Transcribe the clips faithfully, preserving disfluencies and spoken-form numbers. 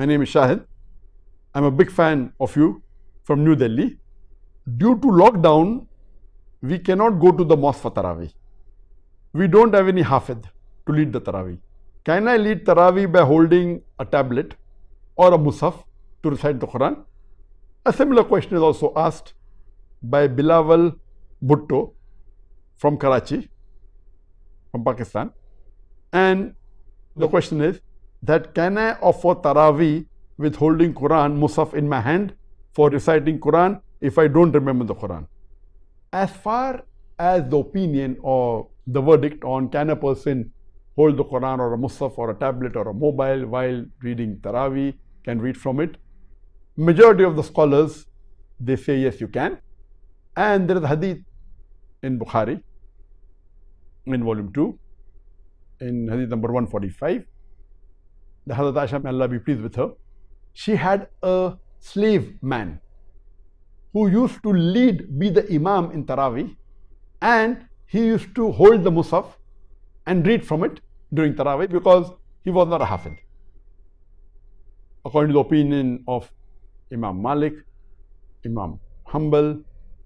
My name is Shahid. I'm a big fan of you from New Delhi. Due to lockdown, we cannot go to the mosque for Taraweeh. We don't have any hafid to lead the Taraweeh. Can I lead Taraweeh by holding a tablet or a Musaf to recite the Quran? A similar question is also asked by Bilawal Bhutto from Karachi, from Pakistan. And the question is that can I offer Taraweeh with holding Quran, Musaf in my hand for reciting Quran if I don't remember the Quran? As far as the opinion or the verdict on can a person hold the Quran or a Musaf or a tablet or a mobile while reading Taraweeh, can read from it, majority of the scholars, they say yes, you can. And there is a Hadith in Bukhari, in volume two, in Hadith number one forty-five, the Hazrat Aisha, may Allah be pleased with her, she had a slave man who used to lead, be the Imam in Taraweeh, and he used to hold the Musaf and read from it during Taraweeh because he was not a Hafid. According to the opinion of Imam Malik, Imam Humble,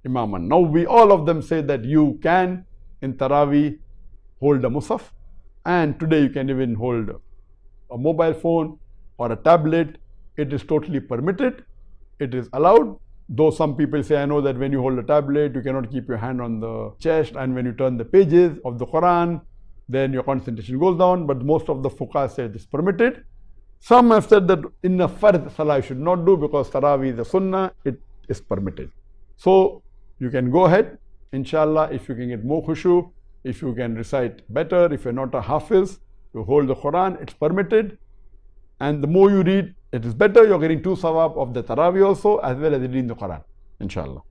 Imam An-Nawawi, all of them say that you can in Taraweeh hold a Musaf, and today you can even hold a mobile phone or a tablet. It is totally permitted, it is allowed, though some people say, I know that when you hold a tablet, you cannot keep your hand on the chest, and when you turn the pages of the Quran, then your concentration goes down, but most of the fuqa say it is permitted. Some have said that in a fard salah you should not do because Taraweeh is a Sunnah, it is permitted. So you can go ahead, inshallah, if you can get more Khushu, if you can recite better, if you're not a Hafiz, you hold the Quran, it's permitted. And the more you read, it is better. You're getting two sawab of the Taraweeh also, as well as reading the Quran, inshallah.